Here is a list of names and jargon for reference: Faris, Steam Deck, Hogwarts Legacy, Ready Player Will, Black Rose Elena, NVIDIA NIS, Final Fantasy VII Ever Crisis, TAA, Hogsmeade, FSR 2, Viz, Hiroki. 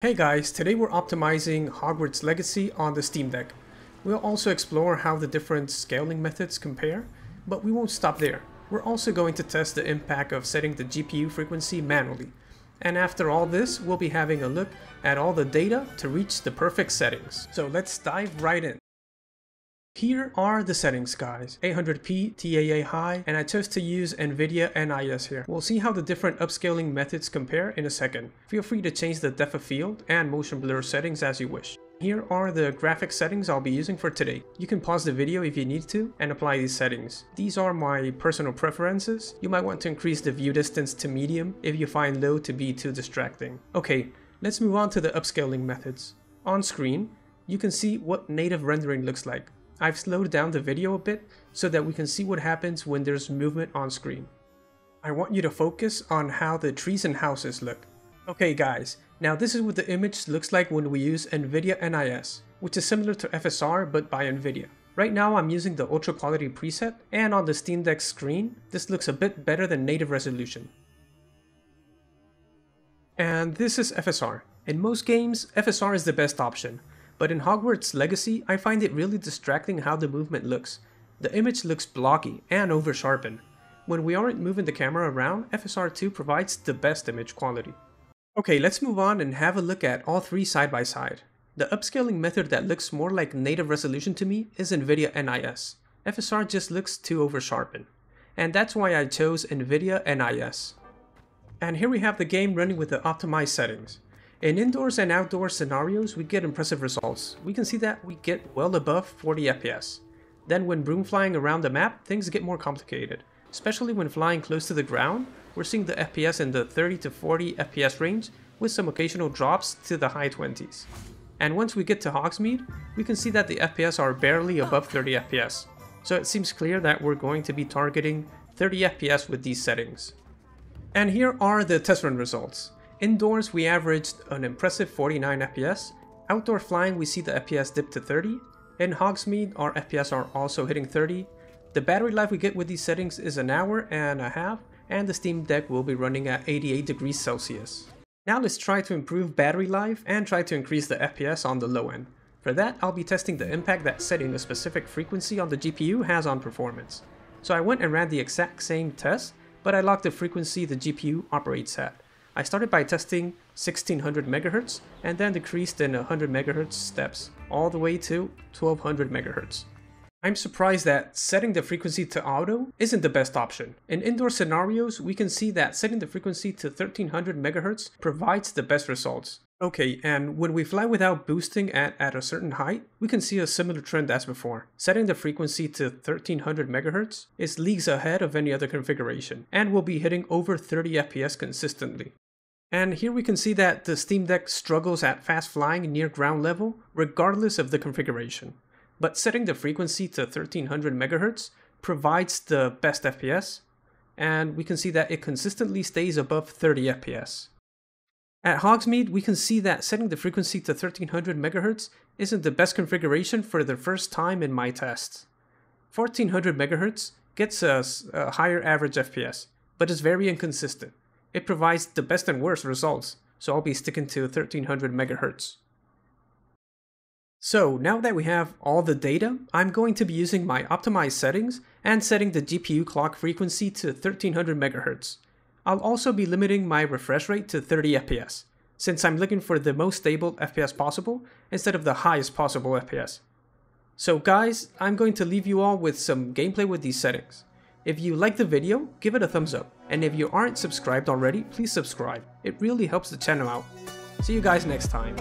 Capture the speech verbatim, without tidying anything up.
Hey guys, today we're optimizing Hogwarts Legacy on the Steam Deck. We'll also explore how the different scaling methods compare, but we won't stop there. We're also going to test the impact of setting the G P U frequency manually. And after all this, we'll be having a look at all the data to reach the perfect settings. So let's dive right in. Here are the settings, guys. eight hundred p, T A A high, and I chose to use NVIDIA N I S here. We'll see how the different upscaling methods compare in a second. Feel free to change the depth of field and motion blur settings as you wish. Here are the graphics settings I'll be using for today. You can pause the video if you need to and apply these settings. These are my personal preferences. You might want to increase the view distance to medium if you find low to be too distracting. Okay, let's move on to the upscaling methods. On screen, you can see what native rendering looks like. I've slowed down the video a bit so that we can see what happens when there's movement on screen. I want you to focus on how the trees and houses look. Okay guys, now this is what the image looks like when we use NVIDIA N I S, which is similar to F S R but by NVIDIA. Right now I'm using the ultra quality preset, and on the Steam Deck screen this looks a bit better than native resolution. And this is F S R. In most games, F S R is the best option. But in Hogwarts Legacy, I find it really distracting how the movement looks. The image looks blocky and over-sharpened. When we aren't moving the camera around, F S R two provides the best image quality. Okay, let's move on and have a look at all three side by side. The upscaling method that looks more like native resolution to me is NVIDIA N I S. F S R just looks too over-sharpened. And that's why I chose NVIDIA N I S. And here we have the game running with the optimized settings. In indoors and outdoor scenarios, we get impressive results. We can see that we get well above forty F P S. Then when broom flying around the map, things get more complicated. Especially when flying close to the ground, we're seeing the F P S in the thirty to forty F P S range with some occasional drops to the high twenties. And once we get to Hogsmeade, we can see that the F P S are barely above thirty F P S. So it seems clear that we're going to be targeting thirty F P S with these settings. And here are the test run results. Indoors, we averaged an impressive forty-nine F P S. Outdoor flying, we see the F P S dip to thirty. In Hogsmeade, our F P S are also hitting thirty. The battery life we get with these settings is an hour and a half, and the Steam Deck will be running at eighty-eight degrees Celsius. Now let's try to improve battery life and try to increase the F P S on the low end. For that, I'll be testing the impact that setting a specific frequency on the G P U has on performance. So I went and ran the exact same test, but I locked the frequency the G P U operates at. I started by testing sixteen hundred megahertz and then decreased in one hundred megahertz steps all the way to twelve hundred megahertz. I'm surprised that setting the frequency to auto isn't the best option. In indoor scenarios, we can see that setting the frequency to thirteen hundred megahertz provides the best results. Okay, and when we fly without boosting at, at a certain height, we can see a similar trend as before. Setting the frequency to thirteen hundred megahertz is leagues ahead of any other configuration, and we'll be hitting over thirty F P S consistently. And here we can see that the Steam Deck struggles at fast flying near ground level, regardless of the configuration. But setting the frequency to thirteen hundred megahertz provides the best F P S, and we can see that it consistently stays above thirty F P S. At Hogsmeade, we can see that setting the frequency to thirteen hundred megahertz isn't the best configuration for the first time in my tests. fourteen hundred megahertz gets us a higher average F P S, but is very inconsistent. It provides the best and worst results, so I'll be sticking to thirteen hundred megahertz. So now that we have all the data, I'm going to be using my optimized settings and setting the G P U clock frequency to thirteen hundred megahertz. I'll also be limiting my refresh rate to thirty F P S, since I'm looking for the most stable F P S possible instead of the highest possible F P S. So guys, I'm going to leave you all with some gameplay with these settings. If you like the video, give it a thumbs up, and if you aren't subscribed already, please subscribe. It really helps the channel out. See you guys next time.